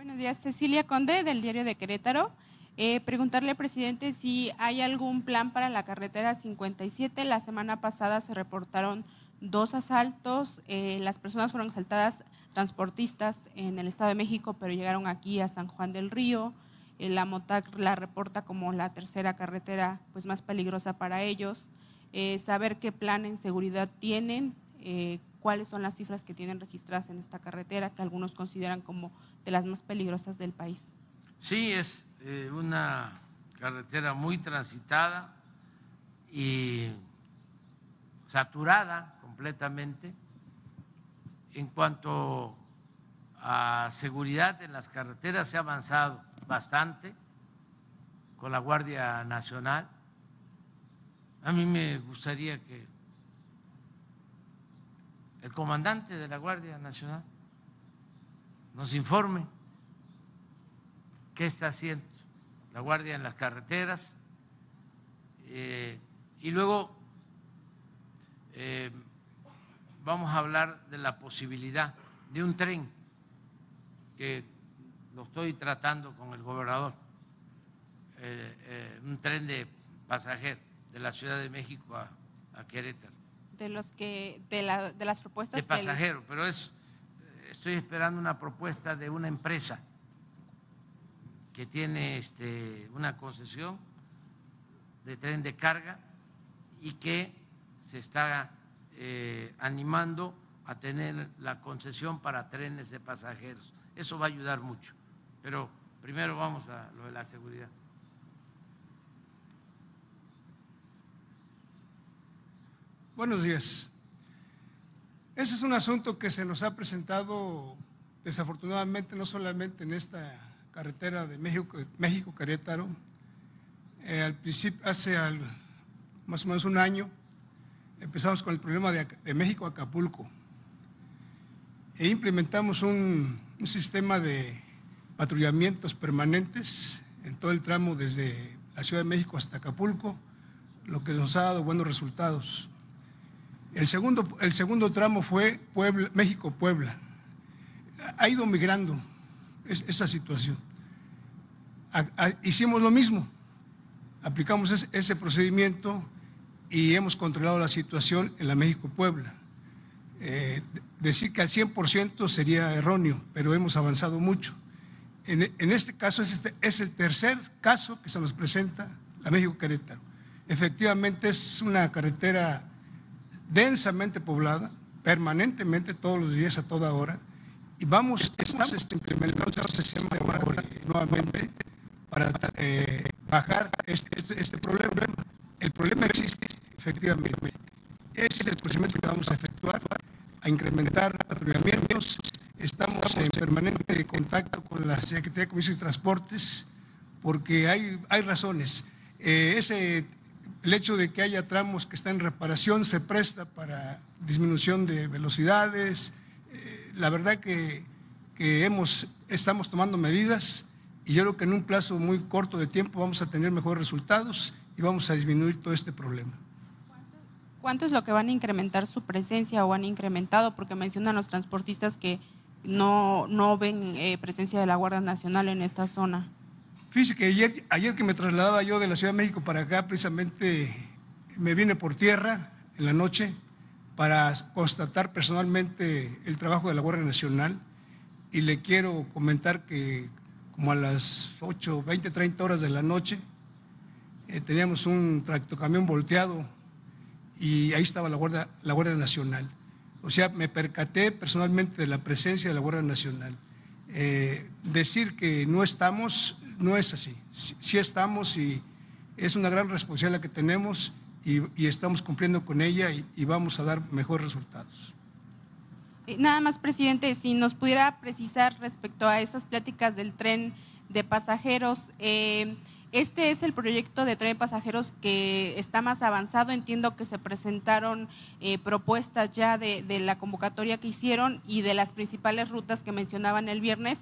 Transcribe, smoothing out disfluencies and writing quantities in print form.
Buenos días, Cecilia Conde del Diario de Querétaro. Preguntarle, presidente, si hay algún plan para la carretera 57. La semana pasada se reportaron 2 asaltos, las personas fueron asaltadas, transportistas en el Estado de México, pero llegaron aquí a San Juan del Río. La MOTAC la reporta como la tercera carretera pues, más peligrosa para ellos. Saber qué plan en seguridad tienen, cuáles son las cifras que tienen registradas en esta carretera, que algunos consideran como de las más peligrosas del país. Sí, es una carretera muy transitada y saturada completamente. En cuanto a seguridad en las carreteras, se ha avanzado bastante con la Guardia Nacional. A mí me gustaría que el comandante de la Guardia Nacional nos informe qué está haciendo la Guardia en las carreteras y luego vamos a hablar de la posibilidad de un tren que lo estoy tratando con el gobernador, un tren de pasajeros de la Ciudad de México a Querétaro. De las propuestas de pasajeros, pero estoy esperando una propuesta de una empresa que tiene una concesión de tren de carga y que se está animando a tener la concesión para trenes de pasajeros. Eso va a ayudar mucho, pero primero vamos a lo de la seguridad. Buenos días. Ese es un asunto que se nos ha presentado desafortunadamente no solamente en esta carretera de México-Querétaro, al principio, hace más o menos un año, empezamos con el problema de México-Acapulco e implementamos un sistema de patrullamientos permanentes en todo el tramo desde la Ciudad de México hasta Acapulco, lo que nos ha dado buenos resultados. El segundo tramo fue México-Puebla. Ha ido migrando esa situación. Hicimos lo mismo, aplicamos ese procedimiento y hemos controlado la situación en la México-Puebla. Decir que al 100% sería erróneo, pero hemos avanzado mucho. En este caso es el tercer caso que se nos presenta, la México-Querétaro. Efectivamente es una carretera densamente poblada, permanentemente, todos los días, a toda hora, y estamos implementando un sistema de mejora nuevamente para bajar este problema. El problema existe, efectivamente. Ese es el procedimiento que vamos a efectuar, a incrementar los patrullamientos. Estamos en permanente contacto con la Secretaría de Comisión de Transportes porque hay razones. El hecho de que haya tramos que están en reparación se presta para disminución de velocidades. La verdad que estamos tomando medidas y yo creo que en un plazo muy corto de tiempo vamos a tener mejores resultados y vamos a disminuir todo este problema. ¿Cuánto es lo que van a incrementar su presencia o han incrementado? Porque mencionan los transportistas que no ven presencia de la Guardia Nacional en esta zona. Fíjese que ayer que me trasladaba yo de la Ciudad de México para acá, precisamente me vine por tierra en la noche para constatar personalmente el trabajo de la Guardia Nacional y le quiero comentar que como a las 20, 30 horas de la noche teníamos un tractocamión volteado y ahí estaba la Guardia Nacional. O sea, me percaté personalmente de la presencia de la Guardia Nacional. Decir que no estamos, no es así. Sí estamos y es una gran responsabilidad la que tenemos y estamos cumpliendo con ella y vamos a dar mejores resultados. Nada más, presidente, si nos pudiera precisar respecto a estas pláticas del tren de pasajeros, este es el proyecto de tren de pasajeros que está más avanzado. Entiendo que se presentaron propuestas ya de la convocatoria que hicieron y de las principales rutas que mencionaban el viernes.